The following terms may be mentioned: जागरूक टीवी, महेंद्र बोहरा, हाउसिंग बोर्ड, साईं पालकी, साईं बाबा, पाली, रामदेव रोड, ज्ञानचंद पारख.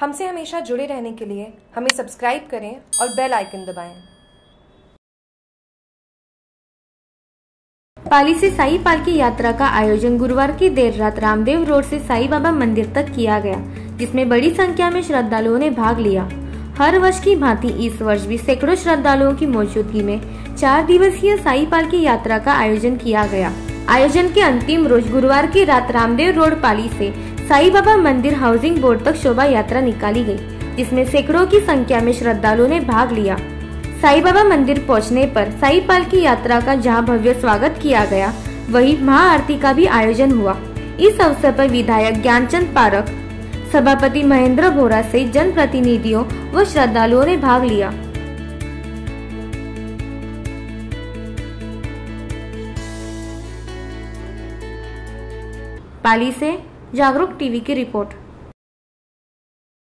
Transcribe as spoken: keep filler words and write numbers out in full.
हमसे हमेशा जुड़े रहने के लिए हमें सब्सक्राइब करें और बेल आइकन दबाएं। पाली से साईं पालकी यात्रा का आयोजन गुरुवार की देर रात रामदेव रोड से साईं बाबा मंदिर तक किया गया, जिसमें बड़ी संख्या में श्रद्धालुओं ने भाग लिया। हर वर्ष की भांति इस वर्ष भी सैकड़ों श्रद्धालुओं की मौजूदगी में चार दिवसीय साईं पालकी यात्रा का आयोजन किया गया। आयोजन के अंतिम रोज गुरुवार की रात रामदेव रोड पाली से साईं बाबा मंदिर हाउसिंग बोर्ड तक शोभा यात्रा निकाली गई, जिसमें सैकड़ों की संख्या में श्रद्धालुओं ने भाग लिया। साईं बाबा मंदिर पहुंचने पर साईं पालकी यात्रा का जहां भव्य स्वागत किया गया, वहीं महाआरती का भी आयोजन हुआ। इस अवसर पर विधायक ज्ञानचंद पारख, सभापति महेंद्र बोहरा से जनप्रतिनिधियों व श्रद्धालुओं ने भाग लिया। पाली से जागरूक टीवी की रिपोर्ट।